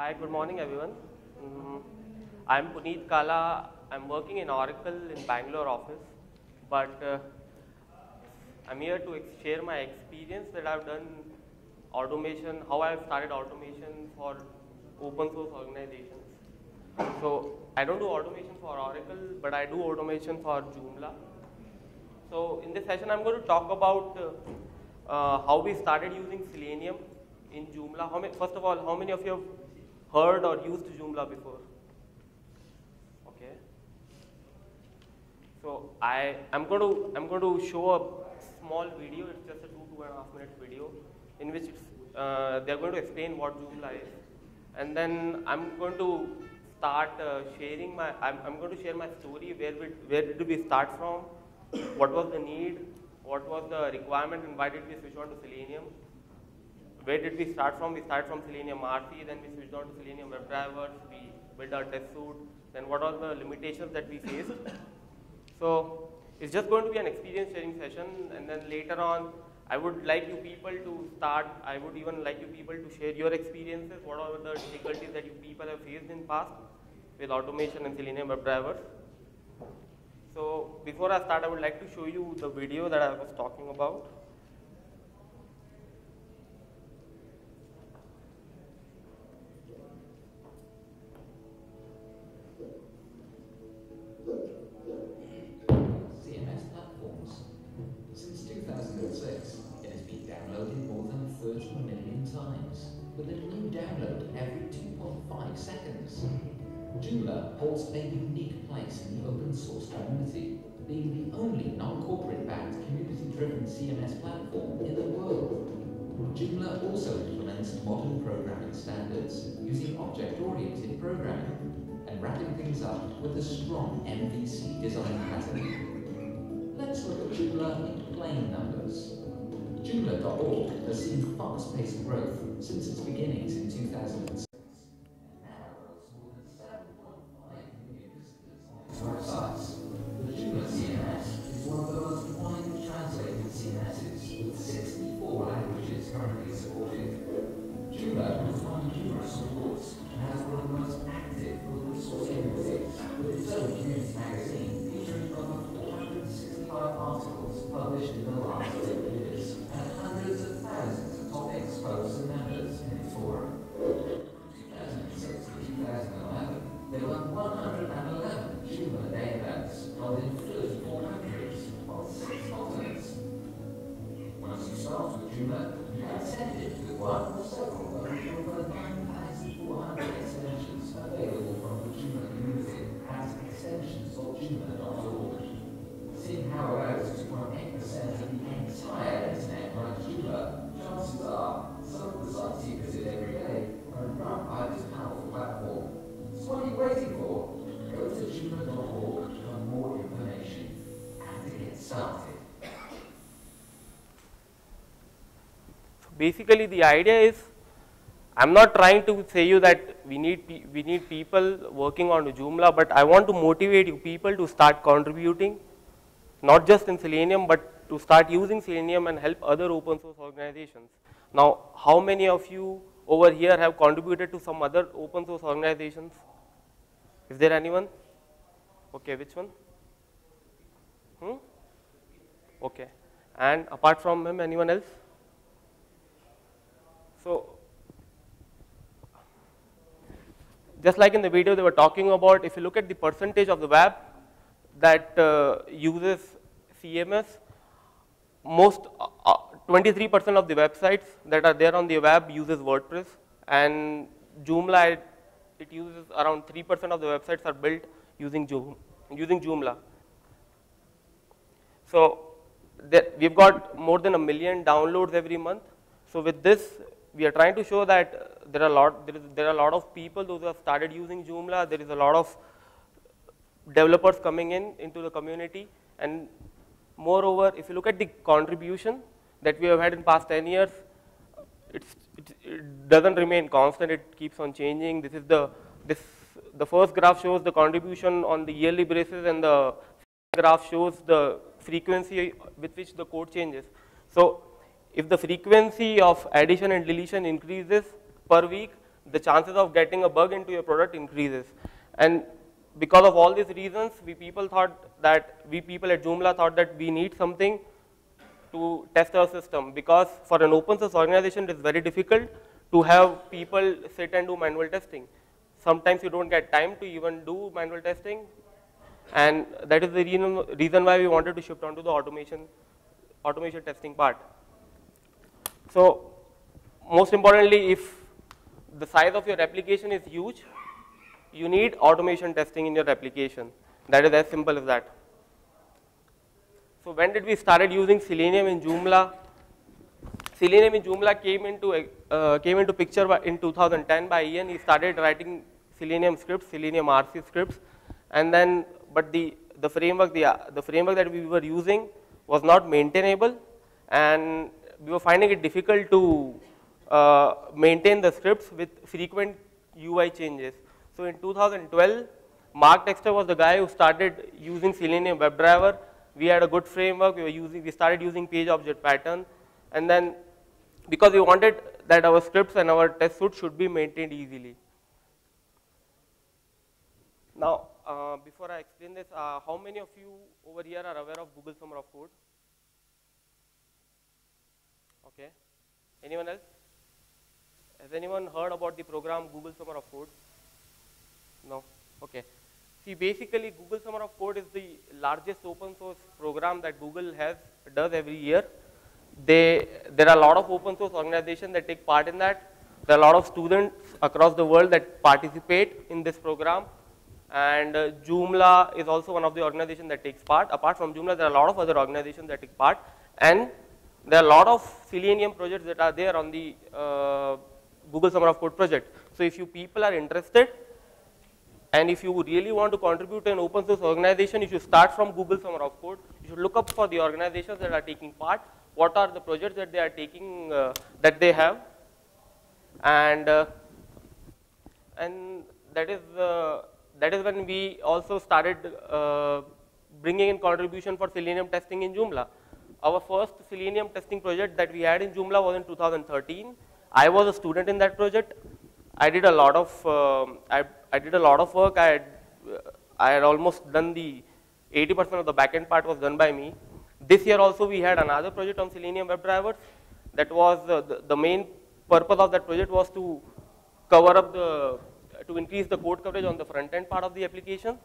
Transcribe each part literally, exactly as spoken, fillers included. Hi, good morning everyone. Mm, I'm Puneet Kala. I'm working in Oracle in Bangalore office, but uh, I'm here to share my experience that I've done automation, how I've started automation for open source organizations. So I don't do automation for Oracle, but I do automation for Joomla. So in this session, I'm going to talk about uh, uh, how we started using Selenium in Joomla. How many, first of all, how many of you have heard or used Joomla before? Okay. So I am going to I'm going to show a small video. It's just a two two and a half minute video in which it's, uh, they're going to explain what Joomla is, and then I'm going to start uh, sharing my I'm I'm going to share my story. Where we, where did we start from? What was the need? What was the requirement? And why did we switch on to Selenium? Where did we start from? We started from Selenium R C, then we switched on to Selenium WebDriver, we built our test suite, then what are the limitations that we faced. So it's just going to be an experience sharing session, and then later on I would like you people to start, I would even like you people to share your experiences, what are the difficulties that you people have faced in past with automation and Selenium WebDriver. So before I start, I would like to show you the video that I was talking about. Seconds. Joomla holds a unique place in the open source community, being the only non-corporate backed community-driven C M S platform in the world. Joomla also implements modern programming standards using object-oriented programming and wrapping things up with a strong M V C design pattern. Let's look at Joomla in plain numbers. Joomla dot org has seen fast-paced growth since its beginnings in two thousand six. Basically, the idea is, I'm not trying to say you that we need we need people working on Joomla, but I want to motivate you people to start contributing, not just in Selenium, but to start using Selenium and help other open source organizations. Now, how many of you over here have contributed to some other open source organizations? Is there anyone? Okay, which one? Hmm? Okay. And apart from him, anyone else? So, just like in the video they were talking about, if you look at the percentage of the web that uh, uses C M S, most twenty-three percent uh, of the websites that are there on the web uses WordPress, and Joomla, it, it uses around three percent of the websites are built using Joom, using Joomla. So, that we've got more than a million downloads every month. So with this, we are trying to show that there are a lot, there is, there are a lot of people those who have started using Joomla. There is a lot of developers coming in into the community, and moreover, if you look at the contribution that we have had in past ten years, it's, it, it doesn't remain constant. It keeps on changing. This is the this the first graph shows the contribution on the yearly basis, and the second graph shows the frequency with which the code changes. So if the frequency of addition and deletion increases per week, the chances of getting a bug into your product increases. And because of all these reasons, we people thought that, we people at Joomla thought that we need something to test our system, because for an open source organization, it is very difficult to have people sit and do manual testing. Sometimes you don't get time to even do manual testing, and that is the reason, reason why we wanted to shift on to the automation, automation testing part. So most importantly, if the size of your application is huge, you need automation testing in your application. That is as simple as that. So when did we started using Selenium in Joomla? Selenium in Joomla came into, uh, came into picture by, in two thousand ten by Ian. He started writing Selenium scripts, Selenium R C scripts, and then, but the, the, framework, the, the framework that we were using was not maintainable, and we were finding it difficult to uh, maintain the scripts with frequent U I changes. So in two thousand twelve, Mark Tester was the guy who started using Selenium WebDriver. We had a good framework, we, were using, we started using page object pattern, and then because we wanted that our scripts and our test suite should be maintained easily. Now, uh, before I explain this, uh, how many of you over here are aware of Google Summer of Code? Okay. Anyone else? Has anyone heard about the program Google Summer of Code? No? Okay. See, basically, Google Summer of Code is the largest open source program that Google has, does every year. They, there are a lot of open source organizations that take part in that. There are a lot of students across the world that participate in this program. And uh, Joomla is also one of the organizations that takes part. Apart from Joomla, there are a lot of other organizations that take part. And there are a lot of Selenium projects that are there on the uh, Google Summer of Code project. So if you people are interested, and if you really want to contribute to an open source organization, you should start from Google Summer of Code. You should look up for the organizations that are taking part. What are the projects that they are taking, uh, that they have. And, uh, and that, is, uh, that is when we also started uh, bringing in contribution for Selenium testing in Joomla. Our first Selenium testing project that we had in Joomla was in two thousand thirteen. I was a student in that project. I did a lot of, um, I, I did a lot of work. I had, I had almost done the eighty percent of the backend part was done by me. This year also we had another project on Selenium WebDriver. That was uh, the, the main purpose of that project was to cover up the, to increase the code coverage on the front end part of the application.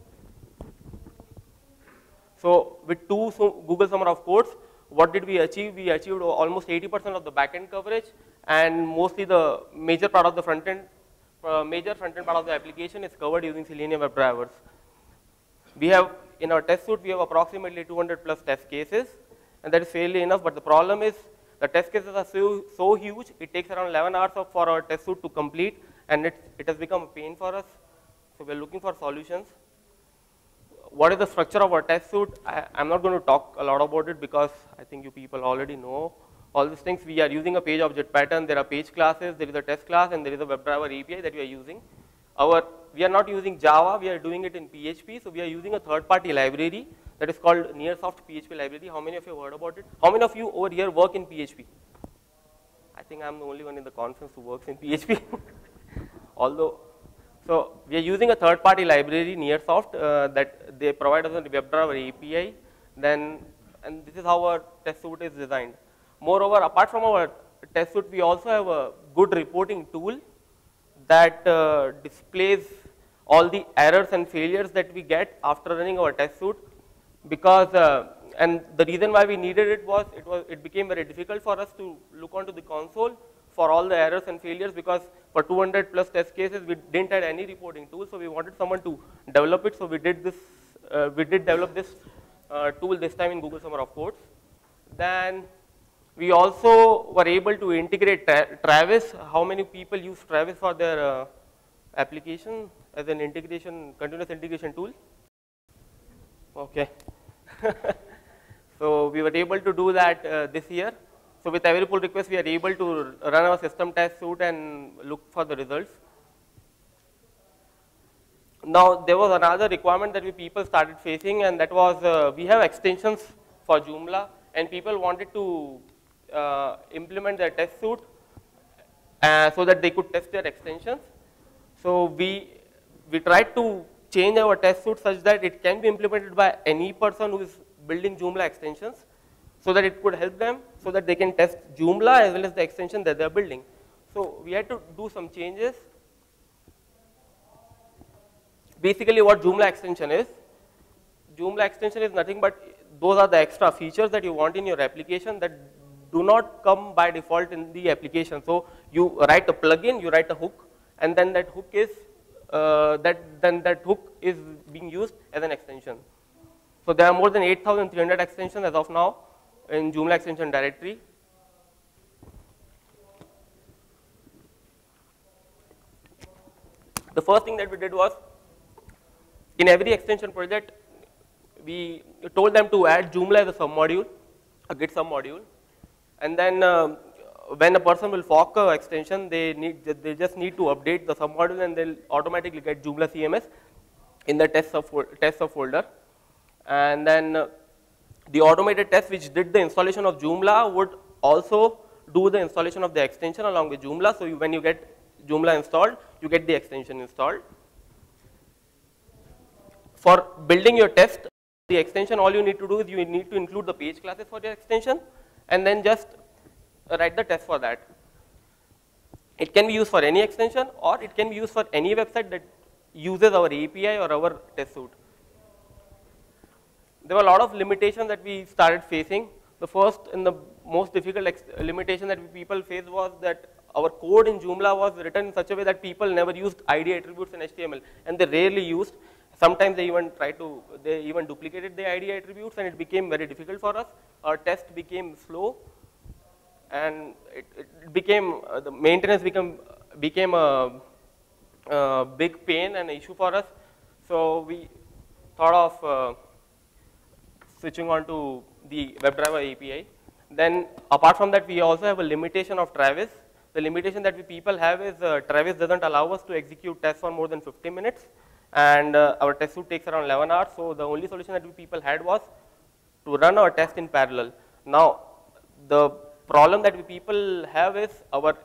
So with two so Google Summer of Codes, what did we achieve? We achieved almost eighty percent of the backend coverage, and mostly the major part of the front end. Uh, major front-end part of the application is covered using Selenium WebDrivers. We have, in our test suite, we have approximately two hundred plus test cases, and that is fairly enough, but the problem is the test cases are so, so huge, it takes around eleven hours of, for our test suite to complete, and it, it has become a pain for us, so we are looking for solutions. What is the structure of our test suite? I, I'm not going to talk a lot about it because I think you people already know. All these things, we are using a page object pattern, there are page classes, there is a test class, and there is a WebDriver A P I that we are using. Our, we are not using Java, we are doing it in P H P, so we are using a third-party library that is called Nearsoft P H P library. How many of you have heard about it? How many of you over here work in P H P? I think I'm the only one in the conference who works in P H P. Although, so we are using a third-party library, Nearsoft, uh, that they provide us with the WebDriver A P I, then, and this is how our test suite is designed. Moreover, apart from our test suite, we also have a good reporting tool that uh, displays all the errors and failures that we get after running our test suite. Because, uh, and the reason why we needed it was it was it became very difficult for us to look onto the console for all the errors and failures, because for two hundred plus test cases we didn't have any reporting tool, so we wanted someone to develop it. So we did this, uh, we did develop this uh, tool this time in Google Summer of Codes. Then. We also were able to integrate tra Travis. How many people use Travis for their uh, application as an integration, continuous integration tool? Okay. So we were able to do that uh, this year. So with every pull request, we are able to run our system test suite and look for the results. Now there was another requirement that we people started facing, and that was uh, we have extensions for Joomla, and people wanted to Uh, implement their test suite uh, so that they could test their extensions. So we, we tried to change our test suite such that it can be implemented by any person who is building Joomla extensions, so that it could help them, so that they can test Joomla as well as the extension that they are building. So we had to do some changes. Basically what Joomla extension is, Joomla extension is nothing but those are the extra features that you want in your application that do not come by default in the application. So you write a plugin, you write a hook, and then that hook is uh, that then that hook is being used as an extension. So there are more than eight thousand three hundred extensions as of now in Joomla extension directory. The first thing that we did was, in every extension project, we told them to add Joomla as a submodule, a Git submodule, and then um, when a person will fork an extension, they need they just need to update the submodule, and they'll automatically get Joomla C M S in the test subfolder. Test subfolder. And then uh, the automated test which did the installation of Joomla would also do the installation of the extension along with Joomla. So you, when you get Joomla installed, you get the extension installed. For building your test, the extension, all you need to do is you need to include the page classes for your extension and then just write the test for that. It can be used for any extension, or it can be used for any website that uses our A P I or our test suite. There were a lot of limitations that we started facing. The first and the most difficult limitation that people faced was that our code in Joomla was written in such a way that people never used I D attributes in H T M L, and they rarely used. Sometimes they even try to, they even duplicated the I D attributes, and it became very difficult for us. Our test became slow, and it, it became, uh, the maintenance became, became a, a big pain and issue for us. So we thought of uh, switching on to the WebDriver A P I. Then apart from that, we also have a limitation of Travis. The limitation that we people have is uh, Travis doesn't allow us to execute tests for more than fifty minutes. And uh, our test suite takes around eleven hours, so the only solution that we people had was to run our test in parallel. Now, the problem that we people have is our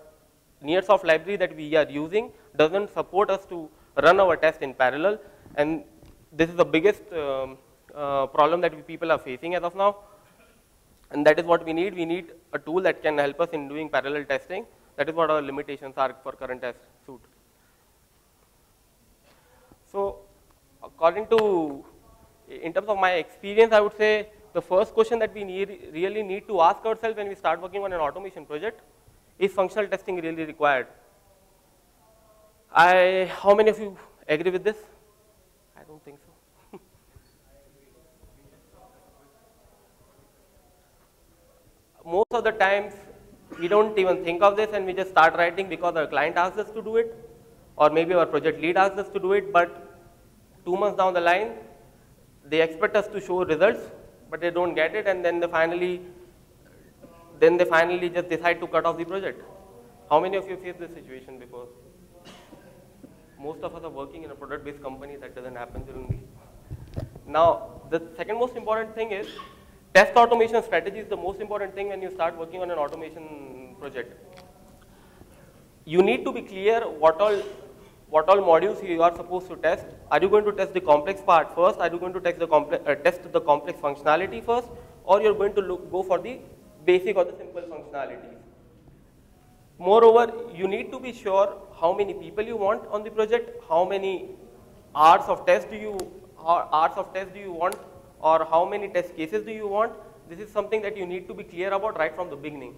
Nearsoft library that we are using doesn't support us to run our test in parallel, and this is the biggest um, uh, problem that we people are facing as of now, and that is what we need. We need a tool that can help us in doing parallel testing. That is what our limitations are for current test suite. So according to, in terms of my experience, I would say the first question that we need, really need to ask ourselves when we start working on an automation project is, functional testing really required? I, how many of you agree with this? I don't think so. Most of the times, we don't even think of this, and we just start writing because our client asks us to do it, or maybe our project lead asks us to do it, but two months down the line, they expect us to show results, but they don't get it, and then they finally, then they finally just decide to cut off the project. How many of you faced this situation before? Most of us are working in a product-based company. That doesn't happen generally. Now, the second most important thing is, test automation strategy is the most important thing when you start working on an automation project. You need to be clear what all What all modules you are supposed to test. Are you going to test the complex part first? Are you going to test the, comple uh, test the complex functionality first? Or you're going to look, go for the basic or the simple functionalities? Moreover, you need to be sure how many people you want on the project, how many hours of test do you, hours of test do you want, or how many test cases do you want. This is something that you need to be clear about right from the beginning.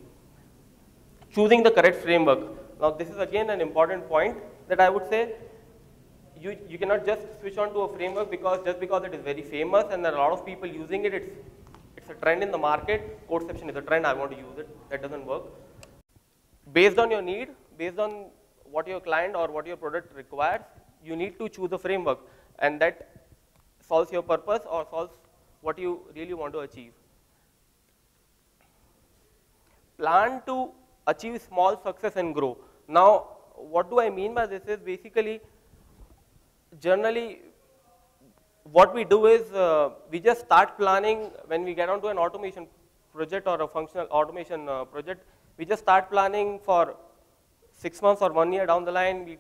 Choosing the correct framework. Now, this is again an important point that I would say you, you cannot just switch on to a framework because just because it is very famous and there are a lot of people using it, it's, it's a trend in the market. Codeception is a trend, I want to use it. That doesn't work. Based on your need, based on what your client or what your product requires, you need to choose a framework, and that solves your purpose or solves what you really want to achieve. Plan to achieve small success and grow. Now, what do I mean by this is basically, generally what we do is uh, we just start planning when we get onto an automation project or a functional automation uh, project. We just start planning for six months or one year down the line, we,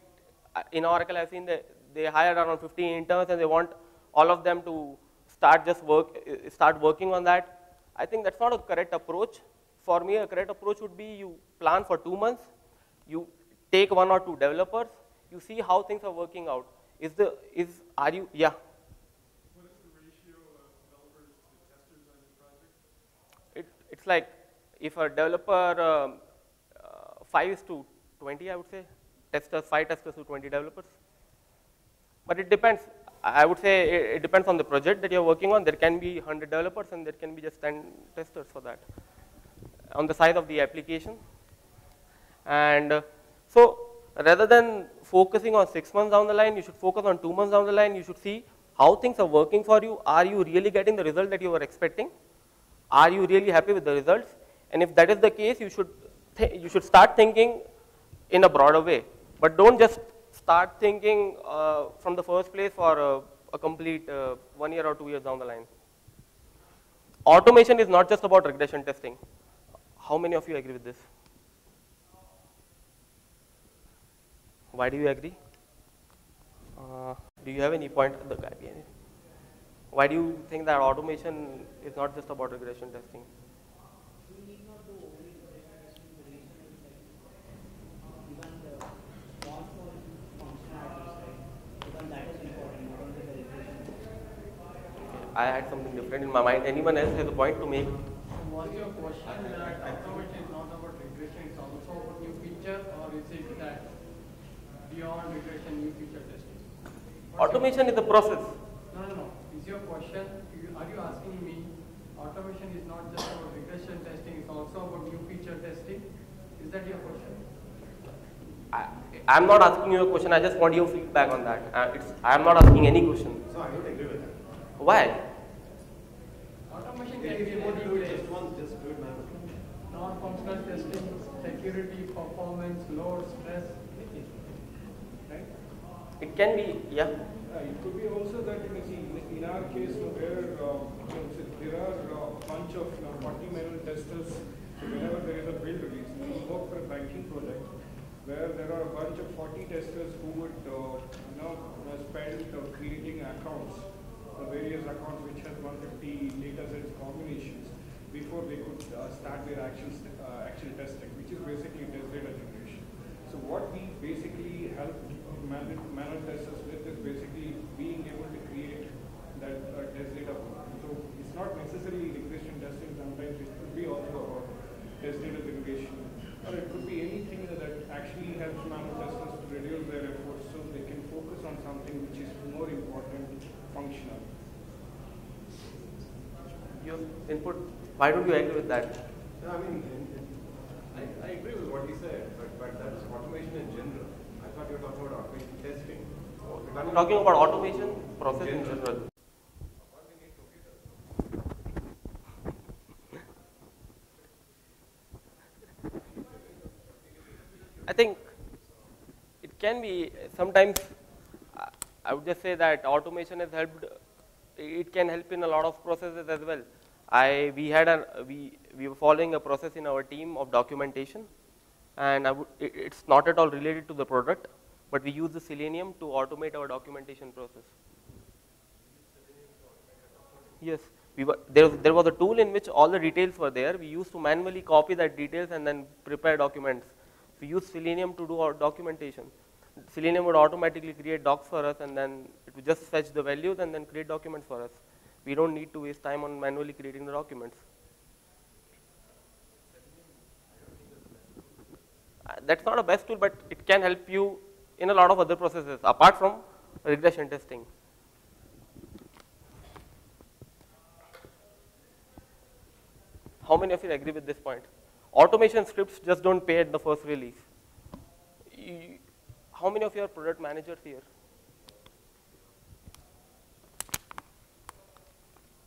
in Oracle I've seen they, they hired around fifty interns and they want all of them to start just work, start working on that. I think that's not a correct approach. For me, a correct approach would be you plan for two months, you take one or two developers, you see how things are working out. Is the, is, are you, yeah? What is the ratio of developers to testers on your project? It, it's like, if a developer, um, uh, five is to twenty, I would say. Testers, five testers to twenty developers. But it depends. I would say it, it depends on the project that you're working on. There can be one hundred developers and there can be just ten testers for that, on the side of the application. And uh, so rather than focusing on six months down the line, you should focus on two months down the line. You should see how things are working for you. Are you really getting the result that you were expecting? Are you really happy with the results? And if that is the case, you should, th you should start thinking in a broader way. But don't just start thinking uh, from the first place for uh, a complete uh, one year or two years down the line. Automation is not just about regression testing. How many of you agree with this? Why do you agree? Uh, do you have any point? The guy behind it? Why do you think that automation is not just about regression testing? I had something different in my mind. Anyone else has a point to make? Was your question that automation is not about regression, it's also about new features, or is it that beyond regression, new feature testing? What's automation is a process. No, no, no. Is your question, are you asking me, automation is not just about regression testing, it's also about new feature testing? Is that your question? I, I'm not asking you a question, I just want your feedback on that. I, it's, I'm not asking any question. So I don't agree with that. Why? Automation can be more than just one, just do it manually. Non-functional testing, security, performance, load, stress, anything, right? It can be, yeah. Uh, it could be also that in, a, in our case, where uh, there are a bunch of you know, forty manual testers, whenever there is a build release, we work for a banking project where there are a bunch of forty testers who would uh, you know, spend uh, creating accounts. Various accounts which have one hundred fifty data sets combinations before they could uh, start their actual, uh, actual testing, which is basically test data generation. So what we basically help manual, manual testers with is basically being able to create that uh, test data. So it's not necessarily regression testing, sometimes it could be also about test data generation, or it could be anything that actually helps manual testers to reduce their efforts so they can focus on something which is more important, functional. Your input, why don't you agree with that? No, I mean, I, I agree with what he said, but, but that was automation in general. I thought you were talking about automation testing. I'm talking about automation process in general. In general. I think it can be sometimes, I would just say that automation has helped. It can help in a lot of processes as well. I we had a we we were following a process in our team of documentation, and I would, it, it's not at all related to the product, but we use the Selenium to automate our documentation process. Yes, we were, there there was a tool in which all the details were there. We used to manually copy that details and then prepare documents. We used Selenium to do our documentation. Selenium would automatically create docs for us, and then it would just fetch the values and then create documents for us. We don't need to waste time on manually creating the documents. Uh, that's not a best tool, but it can help you in a lot of other processes, apart from regression testing. How many of you agree with this point? Automation scripts just don't pay at the first release. You, How many of you are product managers here?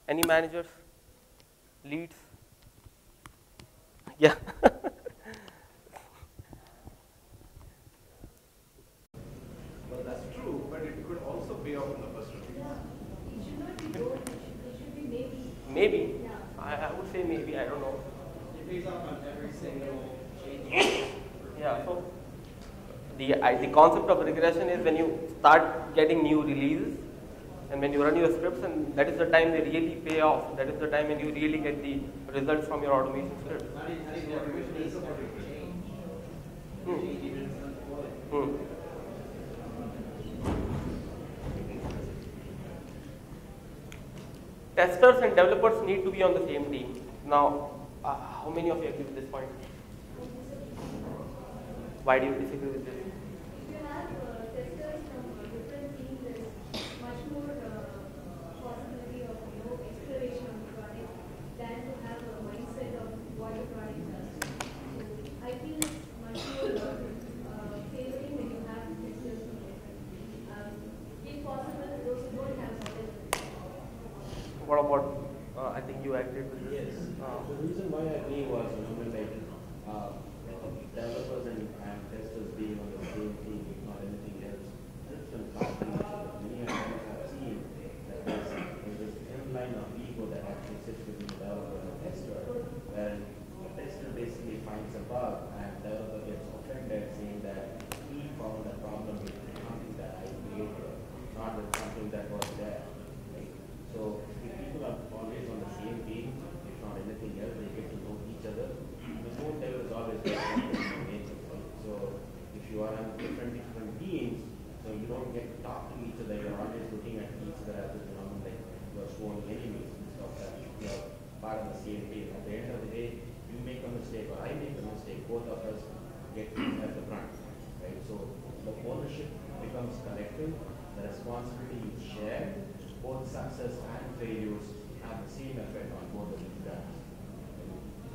Any managers? Leads? Yeah. Well, that's true, but it could also pay off in the first release. Yeah. It should not be low, it should be maybe. Maybe? Yeah. I, I would say maybe, I don't know. It pays off on every single change. Yeah. So The, I, the concept of regression is when you start getting new releases and when you run your scripts, and that is the time they really pay off. That is the time when you really get the results from your automation script. Hmm. Hmm. Testers and developers need to be on the same team. Now, uh, how many of you agree with this point? Why do you disagree with this? If you have uh, testers from uh, different teams, there is much more uh, possibility of you know, exploration of the product than to have a mindset of what the product does. So I feel it's much more uh, favoring when you have testers from different teams. Um, if possible, those who don't have testers. What about, uh, I think you agreed with this? Yes. Uh, the reason why I agree was, you know, when like, uh, developers and testers being on the same team, if not anything else, that's a conflict that many times I've seen. That there's, there's this thin line of ego that actually sits between the developer and the tester, where the tester basically finds a bug and the developer gets offended, saying that he found the problem with something that I created, not with something that was there. Right? So if people are always on the same team, if not anything else, they get to know each other. The code level is always so if you are on different different teams, so you don't get to talk to each other, you're always looking at each other as a phenomenon like you're sworn enemies and stuff that you're part of the same team. At the end of the day, you make a mistake or I make a mistake, both of us get at the front. Right? So the ownership becomes collective, the responsibility is shared, both success and failures have the same effect on both of these guys.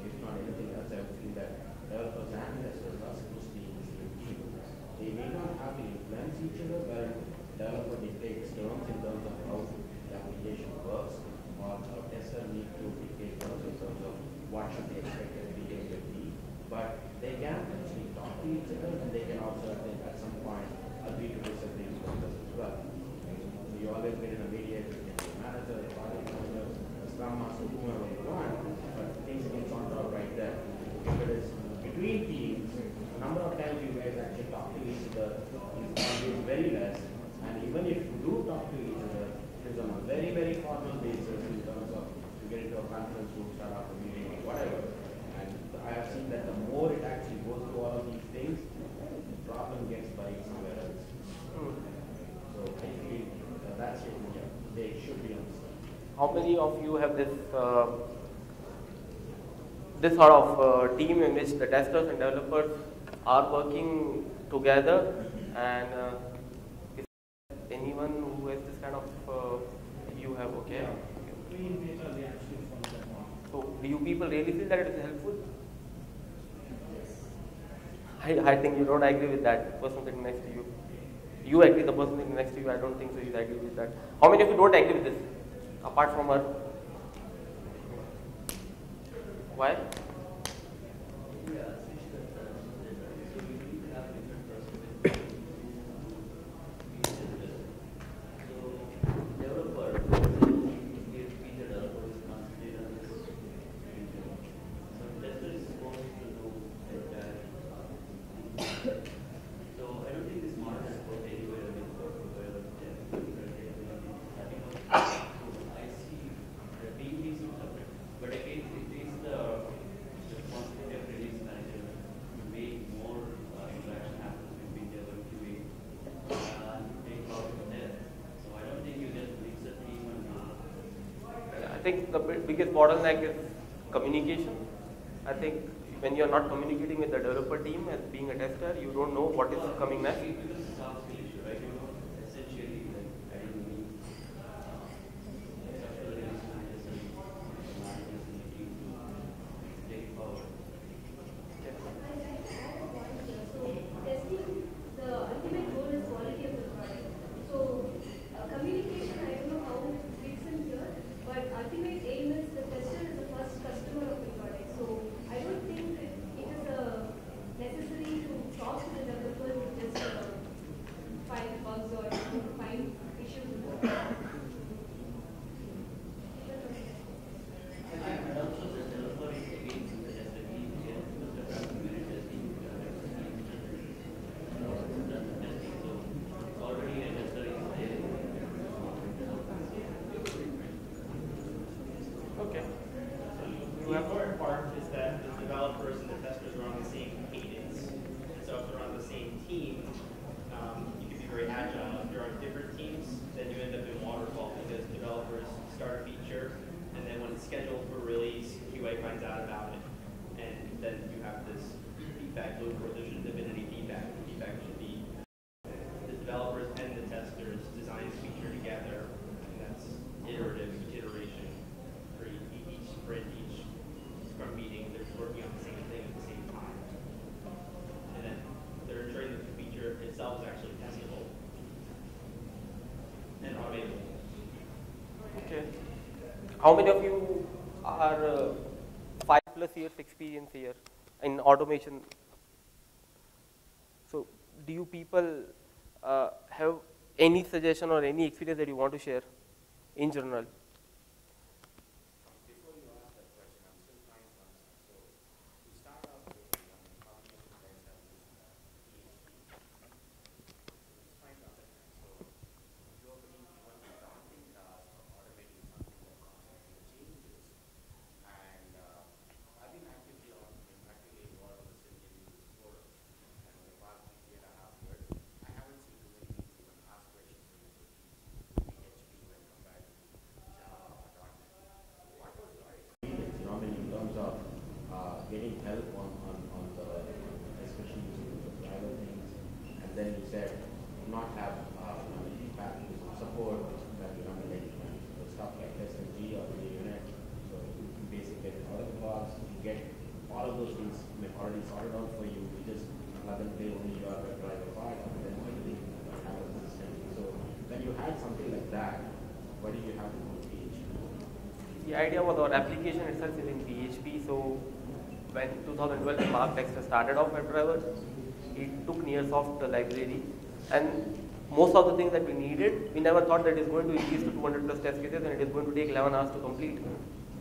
If not anything else, I would feel that developers and investors are supposed to be in the same team. They may not have to influence each other, but developer dictates terms in terms of how the application works, or a tester needs to dictate terms in terms of what should be expected behavior be. But they can actually talk to each other, and they can also, I think, at some point, agree to disagree with others as well. So you always get in a mediator, you can be a manager, a product owner, a scrum master, whoever you want, but things can sort out right there. If it is between teams, the number of times you guys actually talk to each other is very less. And even if you do talk to each other, it is on a very, very formal basis in terms of you get into a conference room, start off a meeting or whatever. And I have seen that the more it actually goes through all of these things, the problem gets buried somewhere else. So I feel that that's it. Yeah, they should be understood. How many of you have this? Uh This sort of uh, team in which the testers and developers are working together, and uh, is anyone who has this kind of uh, you have okay? Yeah. So do you people really feel that it is helpful? Yes. I I think you don't agree with that. The person sitting next to you, you agree. The person sitting next to you, I don't think so. You agree with that. How many of you don't agree with this? Apart from her. Why? I think the biggest bottleneck is communication. I think when you are not communicating with the developer team as being a tester, you don't know what is coming next. schedule for release, Q A finds out about it, and then you have this feedback loop where there shouldn't have been any feedback. The feedback should be the developers and the testers design a feature together, and that's iterative iteration for each sprint, each scrum meeting. They're working on the same thing at the same time, and then they're ensuring that the feature itself is actually testable and automatable. Okay. How many of you are uh, five plus years experience here in automation? So do you people uh, have any suggestion or any experience that you want to share in general? Before you ask that question, I'm still trying to answer. So to start out with, our application itself is in P H P, so when twenty twelve Mark Tester started off WebDriver, he took Nearsoft the library, and most of the things that we needed, we never thought that it is going to increase to two hundred plus test cases and it is going to take eleven hours to complete.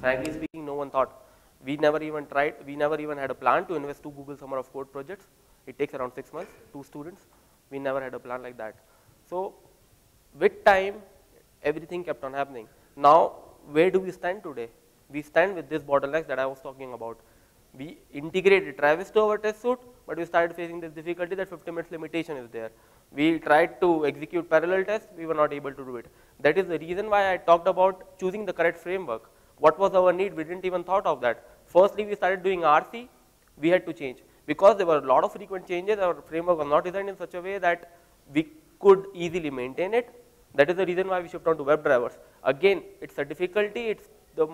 Frankly speaking, no one thought. We never even tried, we never even had a plan to invest two Google Summer of Code projects. It takes around six months, two students. We never had a plan like that. So with time, everything kept on happening. Now, where do we stand today? We stand with this bottlenecks that I was talking about. We integrated Travis to our test suite, but we started facing this difficulty that fifty minutes limitation is there. We tried to execute parallel tests, we were not able to do it. That is the reason why I talked about choosing the correct framework. What was our need? We didn't even thought of that. Firstly, we started doing R C, we had to change. Because there were a lot of frequent changes, our framework was not designed in such a way that we could easily maintain it. That is the reason why we shift on to web drivers. Again, it's a difficulty, it's the,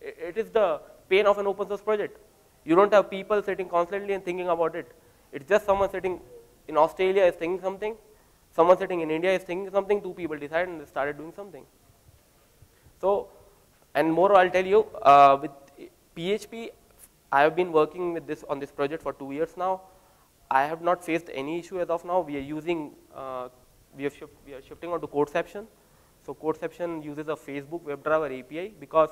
it is the pain of an open source project. You don't have people sitting constantly and thinking about it. It's just someone sitting in Australia is thinking something, someone sitting in India is thinking something, two people decide and they started doing something. So, and more I'll tell you, uh, with P H P, I have been working with this on this project for two years now. I have not faced any issue as of now. We are using uh, We are, we are shifting on to Codeception. So Codeception uses a Facebook Web Driver A P I because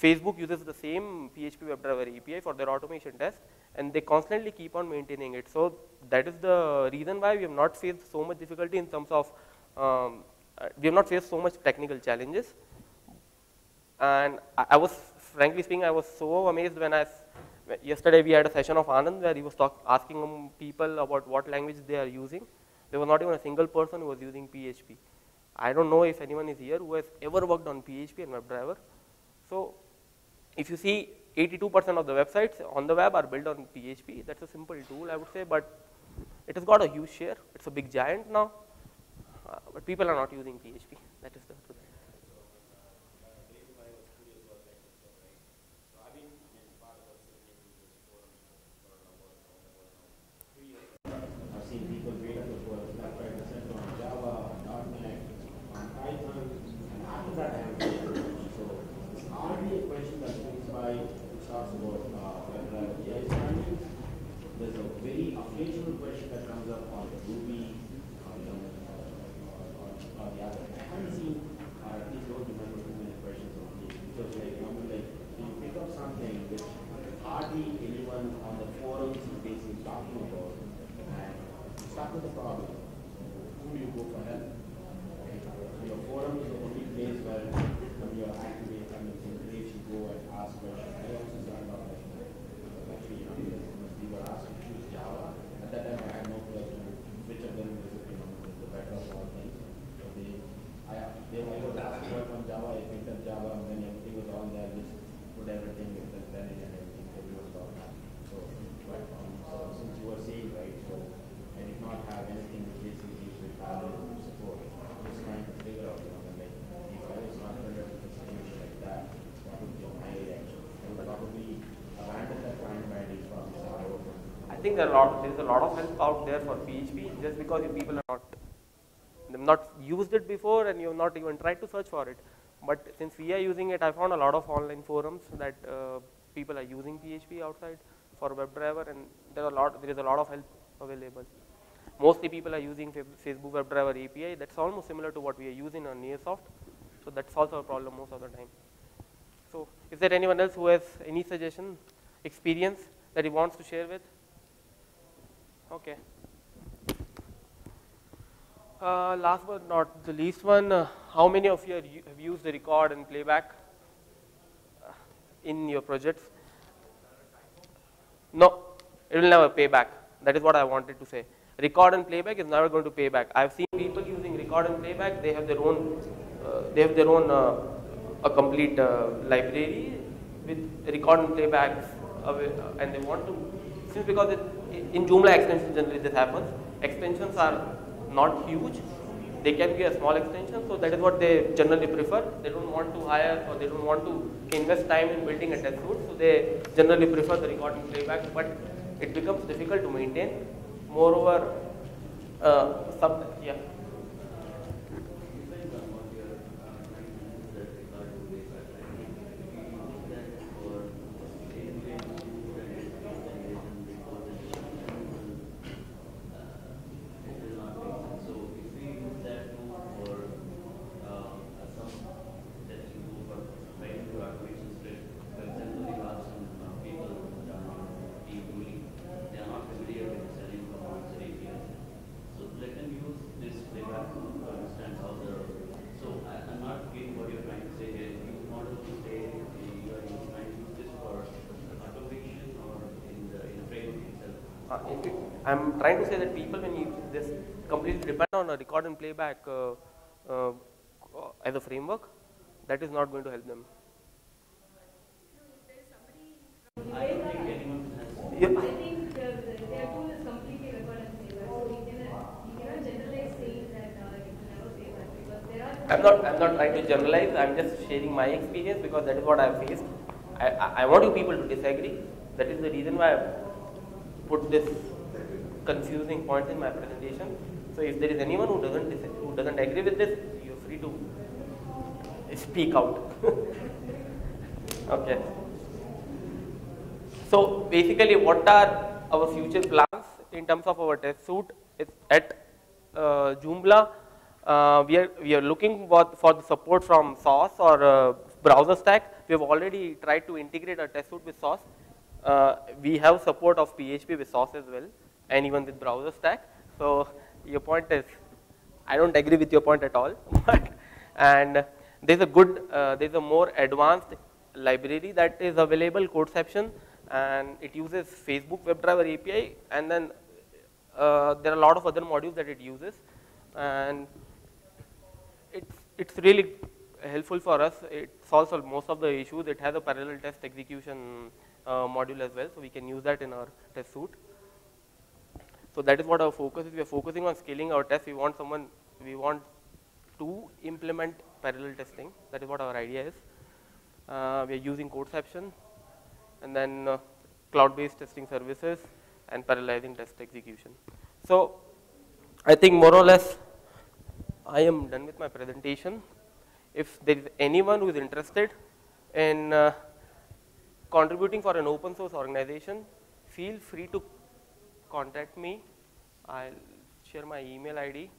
Facebook uses the same P H P Web Driver A P I for their automation test, and they constantly keep on maintaining it. So that is the reason why we have not faced so much difficulty in terms of, um, we have not faced so much technical challenges. And I, I was, frankly speaking, I was so amazed when I, yesterday we had a session of Anand where he was talk, asking people about what language they are using. There was not even a single person who was using P H P. I don't know if anyone is here who has ever worked on P H P and WebDriver. So if you see eighty-two percent of the websites on the web are built on P H P. That's a simple tool, I would say, but it has got a huge share. It's a big giant now, uh, but people are not using P H P. That is the truth. Java, I picked up Java, and then everything was on there, just think there are a lot, there is a lot of help out there for P H P just because you people are not, they've not used it before and you've not even tried to search for it. But since we are using it, I found a lot of online forums that uh, people are using P H P outside for WebDriver, and there are a lot, there is a lot of help available. Mostly people are using Facebook Web Driver A P I. That's almost similar to what we are using on Nearsoft. So that solves our problem most of the time. So is there anyone else who has any suggestion, experience that he wants to share with? Okay. Uh, last but not the least one, uh, how many of you are, have used the record and playback uh, in your projects? No, it will never pay back. That is what I wanted to say. Record and playback is never going to pay back. I've seen people using record and playback. They have their own, uh, they have their own uh, a complete uh, library with record and playbacks, uh, and they want to. Since because it, in Joomla extensions generally this happens. Extensions are not huge. They can be a small extension, so that is what they generally prefer. They don't want to hire or they don't want to invest time in building a test suite, so they generally prefer the record and playback. But it becomes difficult to maintain. Moreover, uh, sub yeah. I'm trying to say that people, when you this completely depend on a record and playback uh, uh, as a framework, that is not going to help them. I don't think anyone has. Yep. I think the, the, their tool is completely record and playback. So we cannot, we cannot generalize saying that uh, you can never say that, because there are. I'm not. I'm not trying to generalize. I'm just sharing my experience because that is what I've faced. I, I, I want you people to disagree. That is the reason why I put this confusing points in my presentation. So if there is anyone who doesn't who doesn't agree with this, you're free to speak out. Okay. So basically, what are our future plans in terms of our test suite? It's at uh, Joomla. Uh, we are we are looking for, for the support from Sauce or uh, BrowserStack. We have already tried to integrate our test suite with Sauce. Uh, we have support of P H P with Sauce as well, and even with BrowserStack. So your point is, I don't agree with your point at all. But and there's a good, uh, there's a more advanced library that is available, Codeception, and it uses Facebook Web Driver A P I, and then uh, there are a lot of other modules that it uses, and it's it's really helpful for us. It solves most of the issues. It has a parallel test execution uh, module as well, so we can use that in our test suite. So that is what our focus is. We are focusing on scaling our tests. We want someone, we want to implement parallel testing. That is what our idea is. Uh, we are using Codeception, and then uh, cloud-based testing services and parallelizing test execution. So I think more or less I am done with my presentation. If there is anyone who is interested in uh, contributing for an open source organization, feel free to contact me. I'll share my email I D.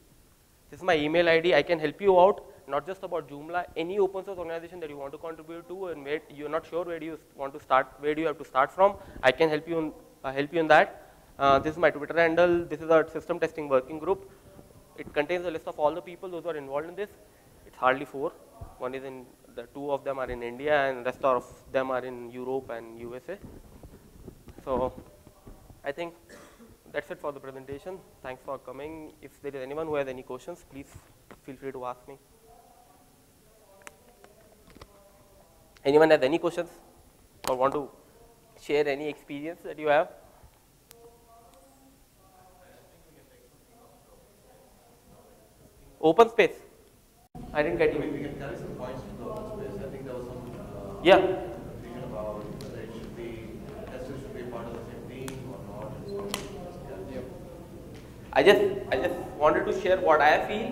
This is my email I D. I can help you out, not just about Joomla, any open source organization that you want to contribute to, and where you're not sure where do you want to start, where do you have to start from. I can help you in, uh, help you in that. Uh, this is my Twitter handle. This is our system testing working group. It contains a list of all the people those who are involved in this. It's hardly four. One is in, the two of them are in India, and the rest of them are in Europe and U S A. So I think that's it for the presentation. Thanks for coming. If there is anyone who has any questions, please feel free to ask me. Anyone has any questions or want to share any experience that you have? Open space. I didn't get you. We can tell some points to the open space. I think there was some uh, yeah. thinking about whether it should be, testers should be part of the same team or not. I just I just wanted to share what I feel,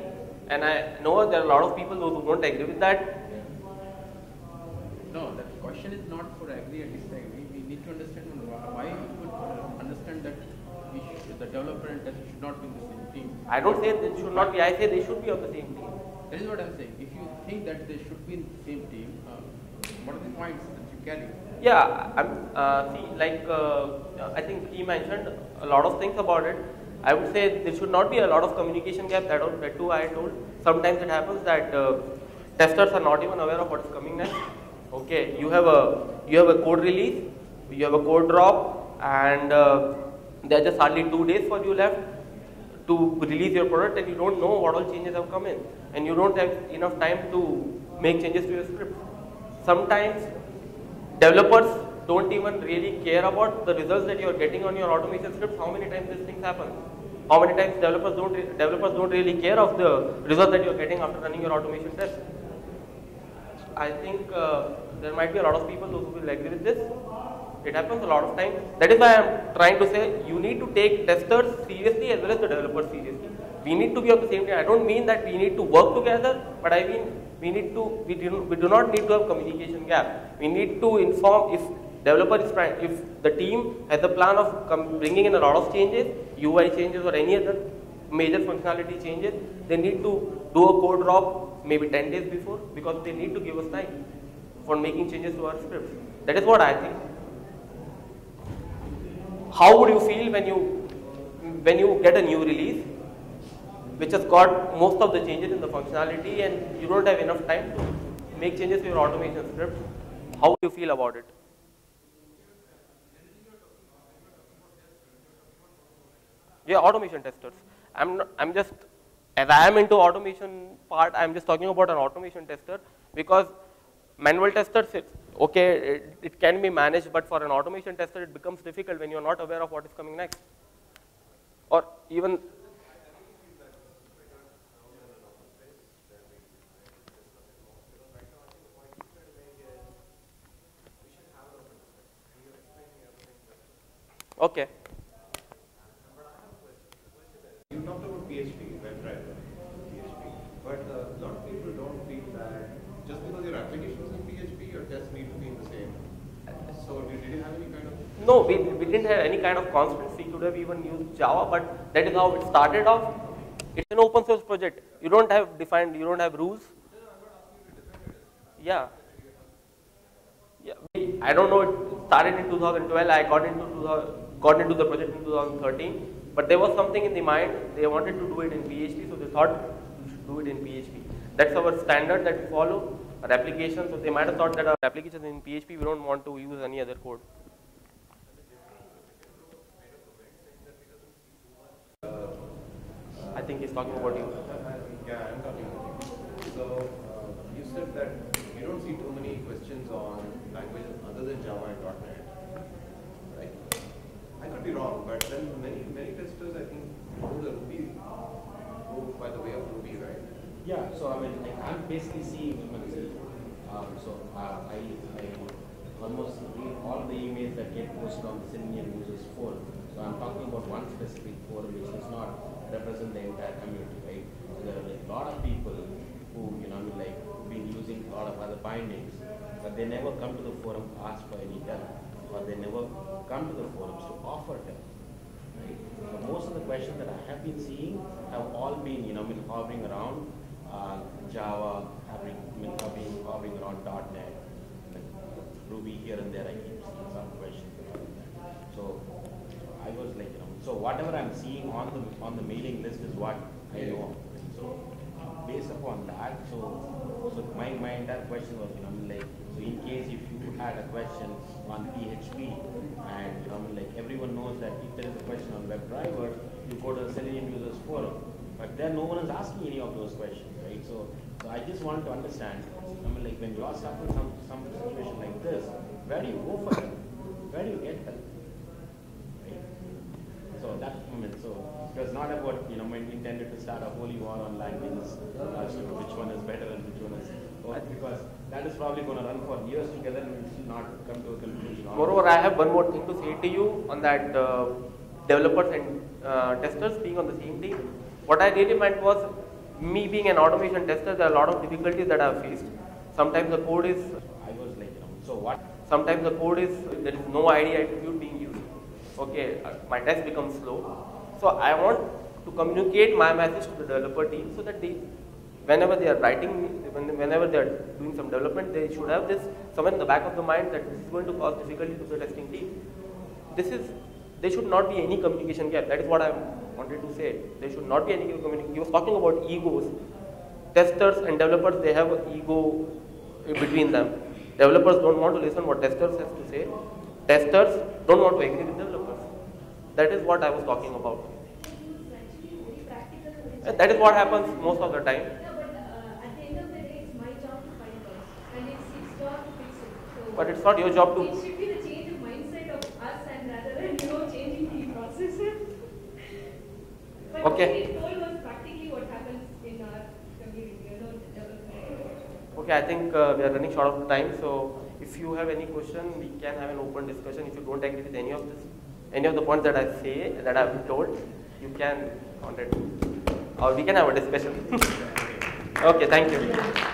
and I know there are a lot of people who won't agree with that. No, the question is not for agree or disagree. We need to understand why you would understand that we should, the developer and tester should not be in the same team. I don't say they should not be. I say they should be on the same team. That is what I am saying. If you think that they should be in the same team, uh, what are the points that you carry? Yeah, I'm, uh, see, like uh, I think he mentioned a lot of things about it. I would say there should not be a lot of communication gap. That, all, that too I told. Sometimes it happens that uh, testers are not even aware of what is coming next. Okay, you have a you have a code release, you have a code drop, and uh, there are just hardly two days for you left to release your product, and you don't know what all changes have come in, and you don't have enough time to make changes to your script. Sometimes developers don't even really care about the results that you are getting on your automation scripts. How many times these things happen? How many times developers don't re developers don't really care of the results that you are getting after running your automation test? I think uh, there might be a lot of people who will agree with this. It happens a lot of times. That is why I am trying to say you need to take testers seriously as well as the developers seriously. We need to be on the same team. I don't mean that we need to work together, but I mean we need to we do we do not need to have communication gap. We need to inform if. Developer is trying, if the team has a plan of com bringing in a lot of changes, U I changes or any other major functionality changes, they need to do a code drop maybe ten days before, because they need to give us time for making changes to our scripts. That is what I think. How would you feel when you when you get a new release which has got most of the changes in the functionality and you don't have enough time to make changes to your automation script? How would you feel about it? Yeah, automation testers. I'm not, I'm just as I am into automation part. I'm just talking about an automation tester, because manual testers, it's okay. It, it can be managed, but for an automation tester, it becomes difficult when you are not aware of what is coming next, or even. Okay. You talked about P H P, WebDriver, P H P, but a uh, lot of people don't feel that just because your application is in P H P, your tests need to be in the same. So did you have any kind of? No, we, we didn't have any kind of constraints. We could have even used Java, but that is how it started off. It's an open source project. You don't have defined, you don't have rules. Yeah. Yeah. We, I don't know. It started in two thousand twelve. I got into got into the project in two thousand thirteen. But there was something in the mind, they wanted to do it in P H P, so they thought we should do it in P H P. That's our standard that we follow, our application, so they might have thought that our application is in P H P, we don't want to use any other code. Uh, I think he's talking about you. Yeah, I'm talking about you. So, uh, you said that you don't see too many questions on languages other than Java and dot net. I could be wrong, but then many many testers I think go the Ruby, go by the way of Ruby, right? Yeah. So I mean, like, I'm basically seeing myself. Um, so uh, I I almost read all the emails that get posted on the Selenium users forum. So I'm talking about one specific forum, which does not represent the entire community, right? So there are like a lot of people who you know I mean, like been using a lot of other bindings, but they never come to the forum to ask for any help. Or they never come to the forums to offer them, right? So most of the questions that I have been seeing have all been, you know, been hovering around uh, Java, having, been hovering, hovering around dot net, like Ruby here and there. I keep seeing some questions around that. So I was like, you know, so whatever I'm seeing on the on the mailing list is what I know. So based upon that, so so my my entire question was, you know, like. So in case if you had a question on P H P, and you know, like everyone knows that if there is a question on WebDriver, you go to the Selenium users forum, but then no one is asking any of those questions, right? So, so I just wanted to understand, I mean, like when you are stuck in some some situation like this, where do you go for help? Where do you get help? Right? So that moment, so it was not about you know intended to start a holy war on languages, which one is better and which one is. Because that is probably going to run for years together and we will still not come to a conclusion. Moreover, I have one more thing to say to you on that. Uh, developers and uh, testers being on the same team. What I really meant was, me being an automation tester, there are a lot of difficulties that I have faced. Sometimes the code is, I was like, you know, so what? Sometimes the code is, there is no I D attribute being used. Okay, my test becomes slow. So I want to communicate my message to the developer team so that they, whenever they are writing, whenever they are doing some development, they should have this somewhere in the back of the mind that this is going to cause difficulty to the testing team. This is, there should not be any communication gap. That is what I wanted to say. There should not be any communication. He was talking about egos. Testers and developers, they have an ego between them. Developers don't want to listen what testers has to say. Testers don't want to agree with developers. That is what I was talking about. And that is what happens most of the time. But it's not your job to. It should be the change of mindset of us, and rather than you know changing the processes. But okay. What you told was practically what happens in our community. You know, development. Okay, I think uh, we are running short of time. So if you have any question, we can have an open discussion. If you don't agree with any of this, any of the points that I say that I have told, you can contact me, or we can have a discussion. Okay, thank you.